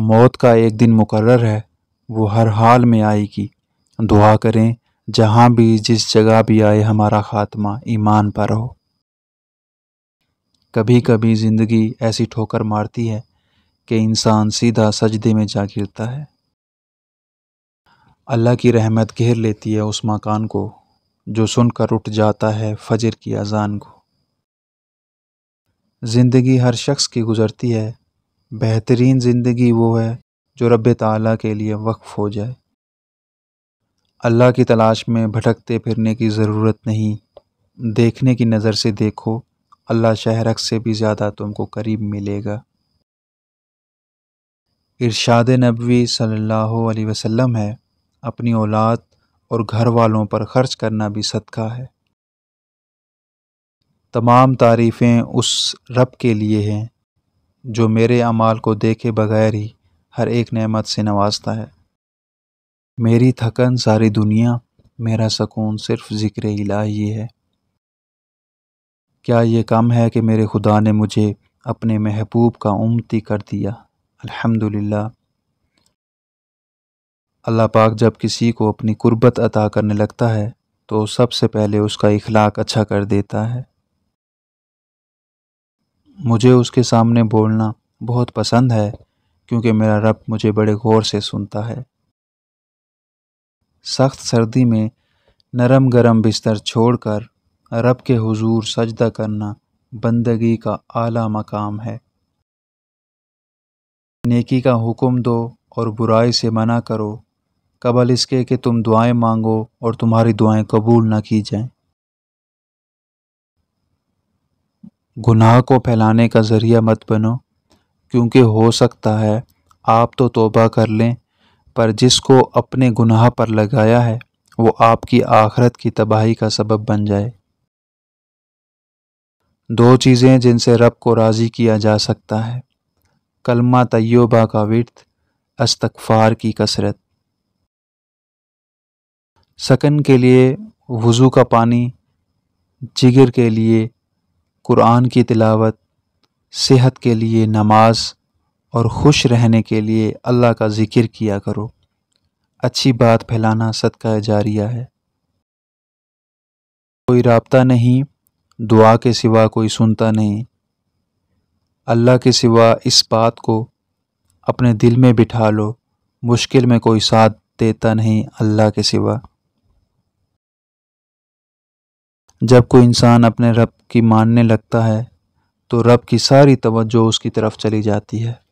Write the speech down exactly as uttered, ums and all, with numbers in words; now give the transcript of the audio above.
मौत का एक दिन मुकर्रर है, वो हर हाल में आएगी। दुआ करें जहाँ भी जिस जगह भी आए हमारा ख़ात्मा ईमान पर हो। कभी कभी ज़िंदगी ऐसी ठोकर मारती है कि इंसान सीधा सजदे में जा गिरता है। अल्लाह की रहमत घेर लेती है उस मकान को जो सुनकर उठ जाता है फजर की अजान को। ज़िंदगी हर शख्स की गुज़रती है, बेहतरीन ज़िंदगी वो है जो रब ताला के लिए वक्फ़ हो जाए। अल्लाह की तलाश में भटकते फिरने की ज़रूरत नहीं। देखने की नज़र से देखो, अल्लाह शहरक से भी ज़्यादा तुमको करीब मिलेगा। इरशाद नबी सल्लल्लाहु अलैहि वसल्लम है, अपनी औलाद और घर वालों पर ख़र्च करना भी सदका है। तमाम तारीफ़ें उस रब के लिए हैं जो मेरे अमाल को देखे बगैर ही हर एक नेमत से नवाजता है। मेरी थकन सारी दुनिया, मेरा सकून सिर्फ़ ज़िक्र इलाही है। क्या ये कम है कि मेरे खुदा ने मुझे अपने महबूब का उम्मती कर दिया। अल्हम्दुलिल्लाह। अल्लाह पाक जब किसी को अपनी कुर्बत अता करने लगता है तो सबसे पहले उसका इखलाक अच्छा कर देता है। मुझे उसके सामने बोलना बहुत पसंद है क्योंकि मेरा रब मुझे बड़े गौर से सुनता है। सख्त सर्दी में नरम गरम बिस्तर छोड़कर रब के हुजूर सजदा करना बंदगी का आला मकाम है। नेकी का हुक्म दो और बुराई से मना करो, कबल इसके कि तुम दुआएं मांगो और तुम्हारी दुआएं कबूल ना की जाएं। गुनाह को फैलाने का ज़रिया मत बनो, क्योंकि हो सकता है आप तो तौबा कर लें पर जिसको अपने गुनाह पर लगाया है वो आपकी आखिरत की तबाही का सबब बन जाए। दो चीज़ें जिनसे रब को राज़ी किया जा सकता है, कलमा तय्यबा का विर्थ, इस्तग़फ़ार की कसरत। सकन के लिए वज़ू का पानी, जिगर के लिए कुरान की तिलावत, सेहत के लिए नमाज और खुश रहने के लिए अल्लाह का ज़िक्र किया करो। अच्छी बात फैलाना सदका जारिया है। कोई राबता नहीं, दुआ के सिवा कोई सुनता नहीं। अल्लाह के सिवा इस बात को अपने दिल में बिठा लो, मुश्किल में कोई साथ देता नहीं अल्लाह के सिवा। जब कोई इंसान अपने रब की मानने लगता है तो रब की सारी तवज्जो उसकी तरफ चली जाती है।